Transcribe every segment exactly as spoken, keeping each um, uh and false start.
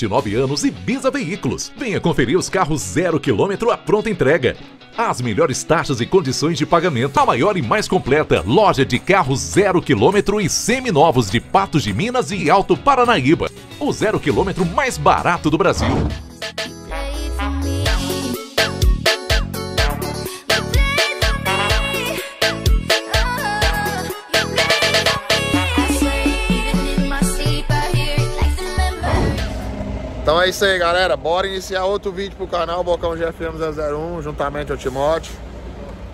vinte e nove anos e Biza Veículos. Venha conferir os carros zero quilômetro à pronta entrega. As melhores taxas e condições de pagamento. A maior e mais completa loja de carros zero quilômetro e seminovos de Patos de Minas e Alto Paranaíba. O zero quilômetro mais barato do Brasil. Então é isso aí, galera, bora iniciar outro vídeo pro canal Bocão G F M zero zero um, juntamente ao Timóteo.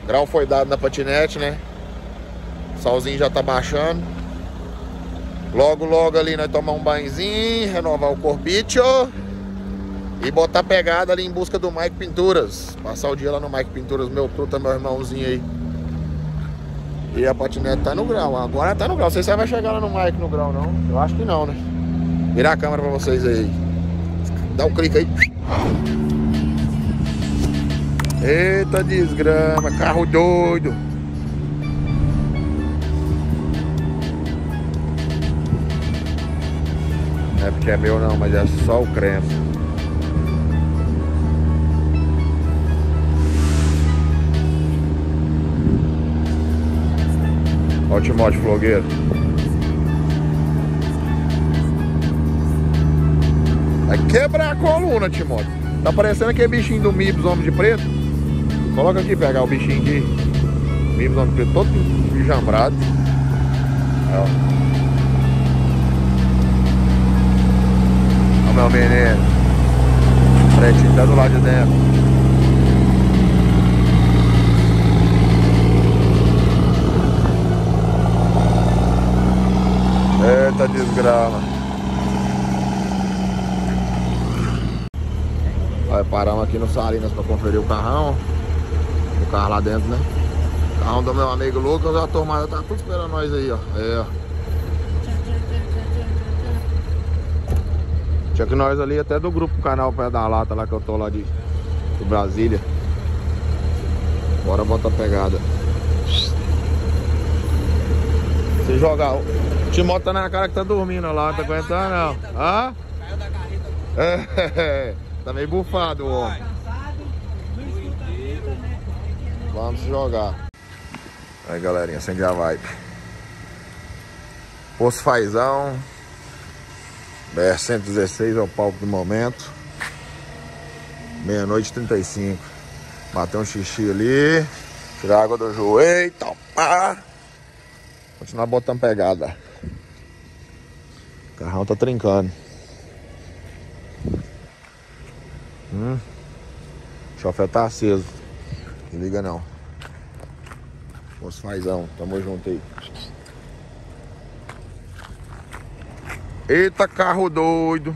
O grau foi dado na patinete, né? O solzinho já tá baixando. Logo, logo ali nós tomar um banhozinho, renovar o corpicho e botar pegada ali em busca do Mike Pinturas. Passar o dia lá no Mike Pinturas, meu truta, meu irmãozinho aí. E a patinete tá no grau, agora tá no grau. Não sei se você vai chegar lá no Mike no grau, não. Eu acho que não, né? Virar a câmera pra vocês aí. Dá um clique aí. Eita desgrama, carro doido. Não é porque é meu não, mas é só o creme. Ó o Timóteo Flogueiro. Vai quebrar a coluna, Timóteo. Tá parecendo aquele bichinho do Mibs, homem de preto. Coloca aqui, pegar o bichinho de Mibs, homem de preto, todo enjambrado. Olha, meu menino. O pretinho tá do lado de dentro. Eita desgrama. Aí paramos aqui no Salinas pra conferir o carrão. O carro lá dentro, né? O carrão do meu amigo Lucas, a turma tá tudo esperando nós aí, ó. Aí, ó. Chuck Norris ali até do grupo canal Pé da Lata lá que eu tô lá de, de Brasília. Bora botar pegada. Se jogar. O Timóteo tá na cara que tá dormindo lá, tá aguentando não. Hã? Caiu da carreta. É. Tá meio bufado o homem. Vamos jogar. Aí galerinha, acende a vibe. Poço Faizão. B R cento e dezesseis é o palco do momento. meia-noite e trinta e cinco. Bater um xixi ali. Tirar a água do joelho. Topar. Continuar botando pegada. O carrão tá trincando. Hum, o chofé tá aceso. Não liga não. Poço Faizão, tamo junto aí. Eita carro doido.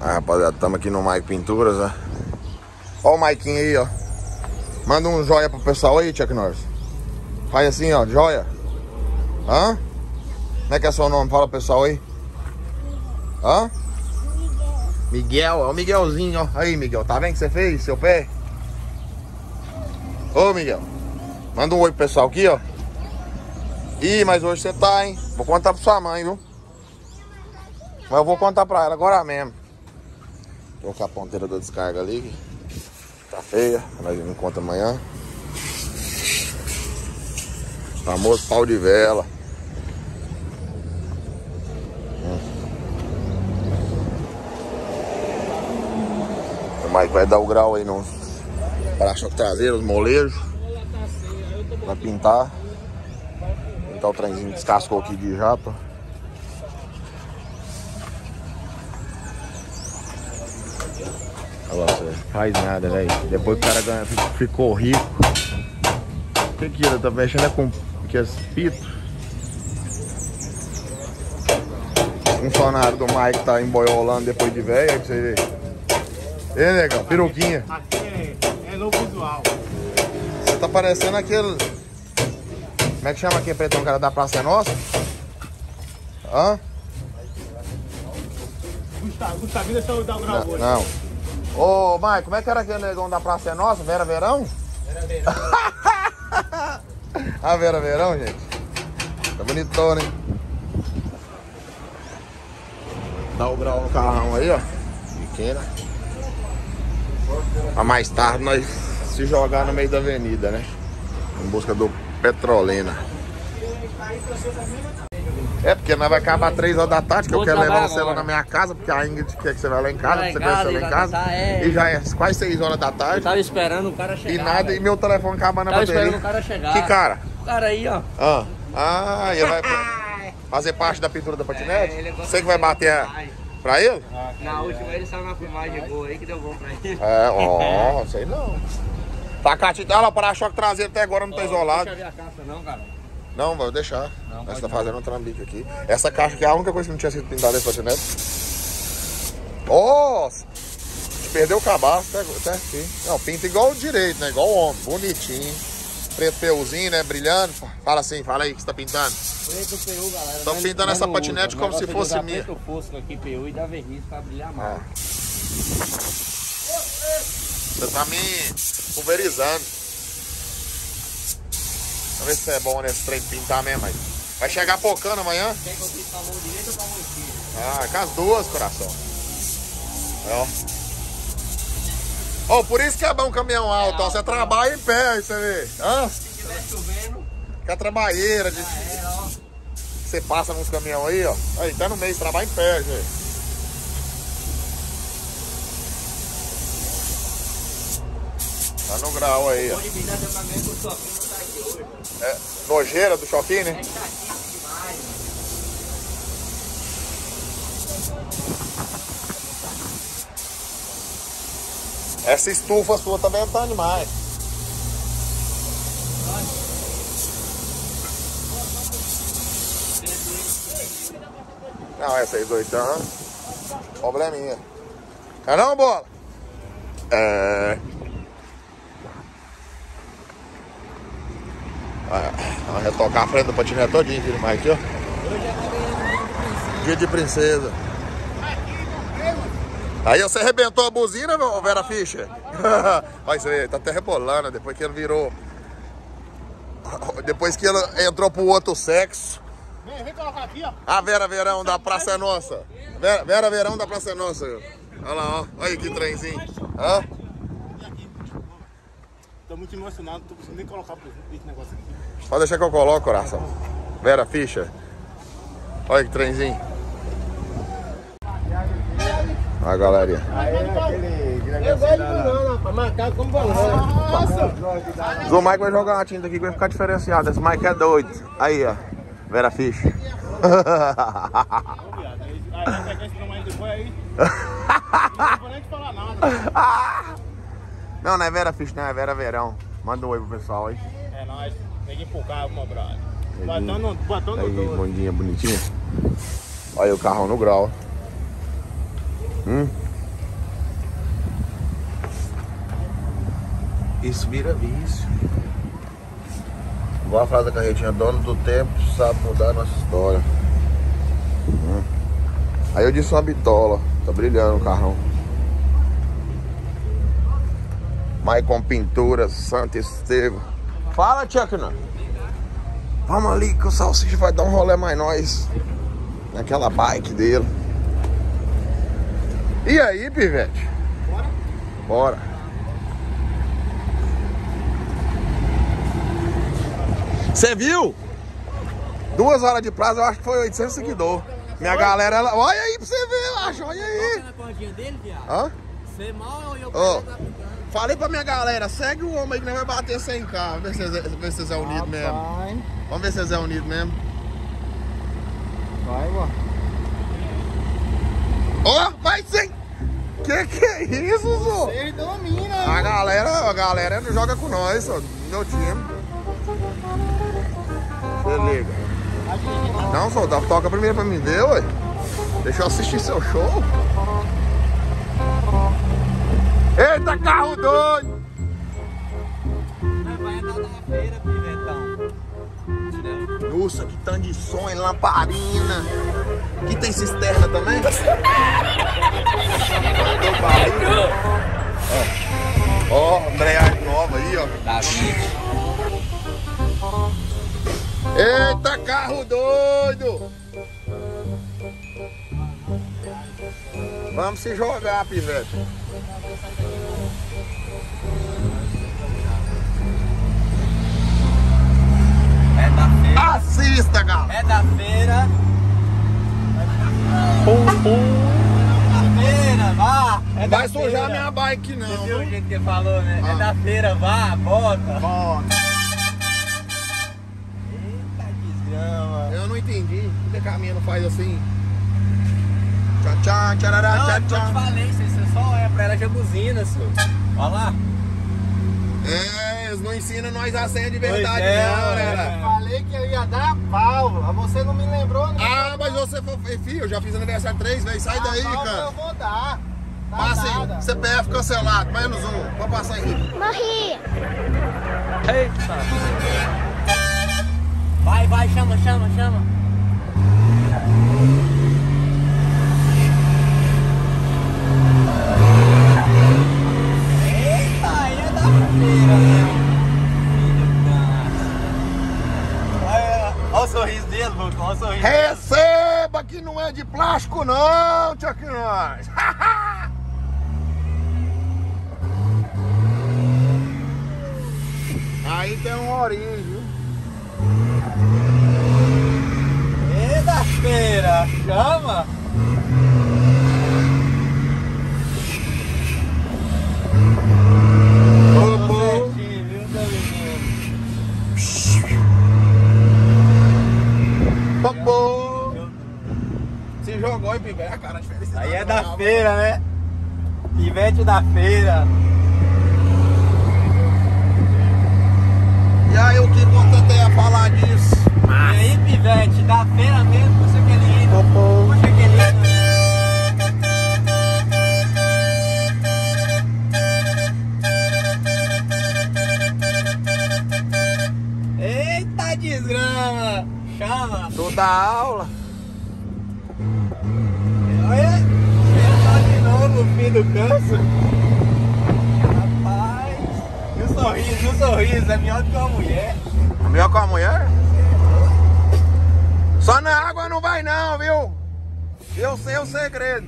Ah, rapaziada, tamo aqui no Maico Pinturas, né? Ó o Maiquinho aí, ó. Manda um joia pro pessoal aí, Chuck Norris. Faz assim, ó, joia. Hã? Como é que é seu nome? Fala pro pessoal aí. Hã? Miguel, é o Miguelzinho, ó. Aí, Miguel, tá vendo o que você fez, seu pé? Ô, Miguel, manda um oi pro pessoal aqui, ó. Ih, mas hoje você tá, hein? Vou contar pra sua mãe, viu? Mas eu vou contar pra ela agora mesmo. Vou colocar a ponteira da descarga ali. Tá feia, nós nos encontra amanhã. Famoso pau de vela. Mas vai dar o grau aí nos para-choque traseiro, os molejos. Vai pintar. Pintar o trenzinho, descascou aqui de japa. Olha lá, faz nada, velho. Depois que o cara ganha, ficou rico. O que que ele tá mexendo com aqueles pitos? Funcionário do Mike tá emboiolando depois de velho, aí pra você ver. É, legal, peruquinha. Aqui é, é novo visual. Você tá parecendo aquele... Como é que chama aqui, pretão, cara da Praça é Nossa? Hã? Gustavinho, deixa eu dar o grau hoje. Não. Ô, Mike, como é que era aquele negão da Praça é Nossa? Vera Verão? Vera Verão. A Vera Verão, gente. Tá bonitona, hein? Dá o grau no carrão aí, ó. Pequena. Pra mais tarde nós se jogar no meio da avenida, né? Em busca do Petrolina. É, porque nós vai acabar três horas da tarde, que eu quero levar você lá na minha casa, porque a Ingrid quer que você vá lá em casa, pra você conhecer lá em casa. E já é quase seis horas da tarde. Eu tava esperando o cara chegar. E nada, e meu telefone acabando na bateria. Tava esperando o cara chegar. Que cara? O cara aí, ó. Ah, ah ele vai fazer parte da pintura da patinete? Você que vai bater pra ele? Na última ele saiu na filmagem boa aí, que deu bom pra ele. É, ó, sei não. Tá catindo. Olha lá, o para-choque traseiro até agora não tá isolado. Não deixa ver a caça não, cara. Não, vou deixar. Não, essa tá fazendo não. Um trambique aqui. Essa caixa aqui é a única coisa que não tinha sido pintada nesse patinete. Nossa! A gente perdeu o cabaço até, até aqui. Não, pinta igual direito, né? Igual o homem. Bonitinho. Preto peuzinho, né? Brilhando. Fala assim, fala aí o que você tá pintando. Preto peu, galera. Estão pintando essa patinete usa, como se fosse minha. Preto fosco aqui, peu, e dá verniz pra brilhar mais. Ah. Você tá me pulverizando. Vamos ver se é bom nesse trem pintar mesmo aí. Vai chegar pocando amanhã? Quer que eu pinte com a mão direita ou com a mão esquerda? Ah, é com as duas, coração. Ó. Ó, oh, por isso que é bom um caminhão alto, é ó. Você trabalha em pé, aí você vê. Hã? Se tiver chovendo. Fica trabalheira. De... Ah, é, ó. Você passa nos caminhão aí, ó. Aí, tá no meio, você trabalha em pé, gente. Tá no grau aí, ó. É, nojeira do Choquinho, né? Essa estufa sua tá ventando demais. Não, essa aí doidão. Probleminha. É não, bola? É... Vamos retocar a frente do patinete todinho, filho, mais aqui, ó. Dia de princesa. Aí você arrebentou a buzina, meu, Vera Fischer? Olha isso aí, tá até rebolando, depois que ele virou... Depois que ele entrou pro outro sexo. Vem, vem colocar aqui, ó. A Vera Verão da Praça é Nossa. Vera, Vera Verão da Praça é Nossa. Olha lá, ó. Olha aí que trenzinho. Hã? Tô muito emocionado, não tô conseguindo nem colocar esse negócio aqui. Pode deixar que eu coloco, coração. Vera Fischer. Olha que trenzinho. Olha a galerinha. Aí é aquele... Eu gosto não, rapaz. Marcar como valor. Nossa! O Mike vai jogar uma tinta aqui que vai ficar diferenciado. Esse Mike é doido. Aí, ó. Vera Fischer. Aí vai pegar esse tamanho depois aí. Não vou nem te falar nada. Não, não é Vera Fischer, não, é Vera Verão. Manda um oi pro pessoal aí. É nóis, tem que empurrar, meu brother. Batão no doce. Bondinha, bonitinha. Olha aí o carrão no grau. Hum. Isso vira vício. Igual a frase da carretinha, dono do tempo sabe mudar a nossa história. Hum. Aí eu disse uma bitola, tá brilhando o carrão. Maycom Pintura, Santo Estevão. Fala, Tchacan. Vamos ali que o Salsicha vai dar um rolê mais nós. Naquela bike dele. E aí, pivete? Bora? Bora. Você viu? Duas horas de prazo, eu acho que foi oitocentos seguidores. Minha galera, ela... olha aí pra você ver, eu acho. Olha aí. Hã? Você mal e eu falei pra minha galera, segue o homem aí que nós vai bater cem mil. Vamos ver se vocês é unido mesmo. Vamos ver se vocês é unido mesmo. Vai, mano. Ó, oh, vai sim! Que que é isso, Zô? Ele domina, hein? A galera, a galera não joga com nós, só. Meu time. Você liga. Não, soldado, toca primeiro pra mim, deu, ué. Deixa eu assistir seu show. Eita, carro doido! Vai andar na feira, pivetão. Nossa, que tanto de som, lamparina. Aqui tem cisterna também? Ó, ó, embreagem nova aí, ó. Eita, carro doido! Vamos se jogar, pivete. É da feira. Assista, galera. É da feira. Uh, uh. É da feira, vá. É da vai feira. Sujar minha bike, não. Você viu o jeito que ele falou, né? Ah. É da feira, vá, bota. Bota. Eita desgrama. Eu não entendi. Por que a caminha não faz assim? Tchacan, tcharará, tchacan. Não, eu te falei, você só olha pra ela já buzina, senhor. Olha lá. É, eles não ensinam nós a senha de verdade, pois é, não, né? Eu falei que eu ia dar a pau, você não me lembrou, não. Ah, mas você foi... Filho, eu já fiz aniversário três vezes, sai daí, cara. Eu vou dar. Tá passa aí, C P F cancelado, menos um. Pode passar aí. Morri. Eita. Vai, vai, chama, chama, chama. Olha o sorriso dele, Lucas, olha o sorriso. Receba que não é de plástico não, Chuck Norris. Aí tem um orinho, viu? E da feira, chama! Se jogou e pivete, a cara de felicidade. Aí é da feira, né? Pivete da feira. E aí, o que importante é falar disso? E aí, pivete, da feira mesmo, puxa aquele hino. Puxa aquele hino. Eita desgrama! Chama! Toda aula! Olha! Chega de novo no fim do canso! Rapaz! E o sorriso, o sorriso é melhor do que uma mulher! É melhor que uma mulher? Só na água não vai não, viu? Eu sei o segredo!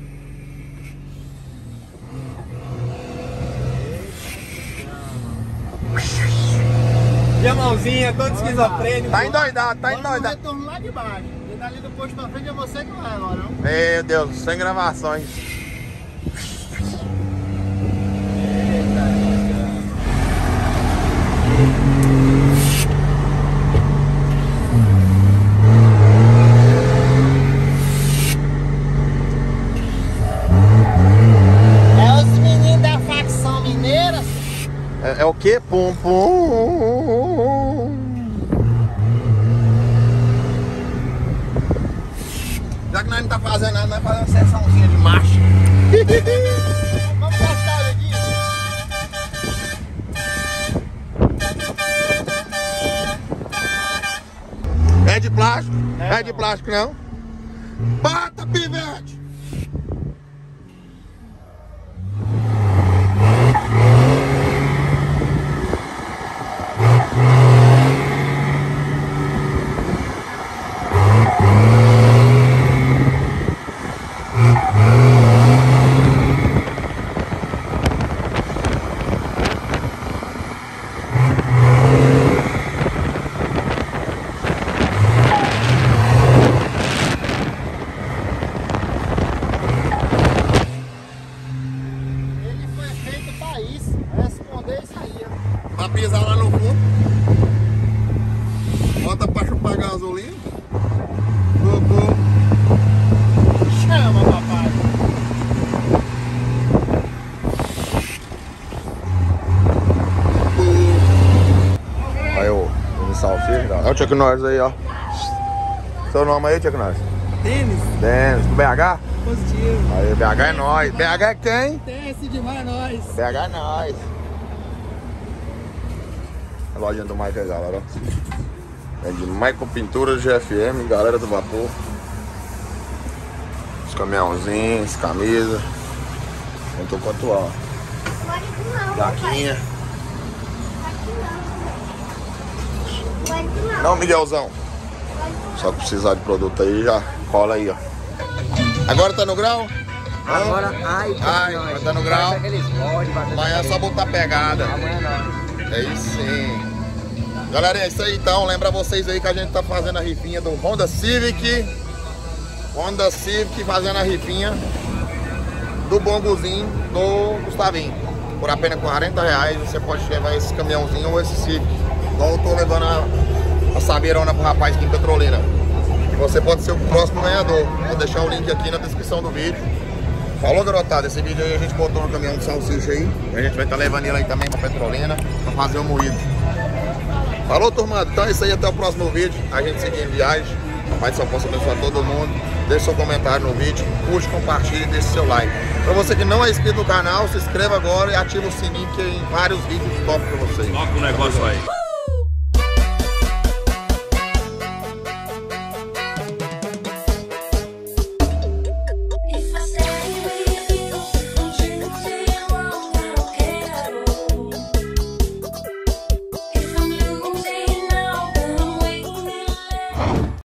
De mãozinha, todo esquizofrênico. Tá endoidado, tá endoidado. Você dorme lá de baixo. E dali do posto pra frente é você que vai agora, não? Meu Deus, sem gravações. É os meninos da facção mineira? É, é o que? Pum, pum. Já que nós não tá fazendo nada, nós fazemos uma sessãozinha de marcha. Vamos gastar ele aqui. É de plástico? É, é de plástico não. Bata, pivete! É o Chuck Norris aí, ó. Seu nome aí, Chuck Norris? Denis. Denis, do B H? Positivo. Aí, B H é nóis. B H é quem? Teste demais, nós. B H é nóis. A lojinha do Mike aí, galera. É de Maico Pintura, G F M, galera do vapor. Os caminhãozinhos, camisa. Não tô com a atual. Plaquinha. Não, Miguelzão. Só que precisar de produto aí, já cola aí, ó. Agora tá no grau? Agora, ai, ai, nós. Tá no grau. Amanhã é só botar pegada. Amanhã não. É isso sim. Galera, é isso aí então. Lembra vocês aí que a gente tá fazendo a rifinha do Honda Civic. Honda Civic fazendo a rifinha do bongozinho do Gustavinho. Por apenas quarenta reais você pode levar esse caminhãozinho ou esse Civic. Igual eu tô levando a, a saberona pro rapaz aqui em Petrolina. Você pode ser o próximo ganhador. Vou deixar o link aqui na descrição do vídeo. Falou, garotada. Esse vídeo aí a gente botou no caminhão de salsicha aí. A gente vai estar tá levando ele aí também pra Petrolina pra fazer o moído. Falou, turma. Então é isso aí. Até o próximo vídeo. A gente segue em viagem. Rapaz, só posso abençoar todo mundo. Deixe seu comentário no vídeo. Curte, compartilhe e deixe seu like. Pra você que não é inscrito no canal, se inscreva agora e ativa o sininho que tem vários vídeos top pra vocês. Toca o negócio aí.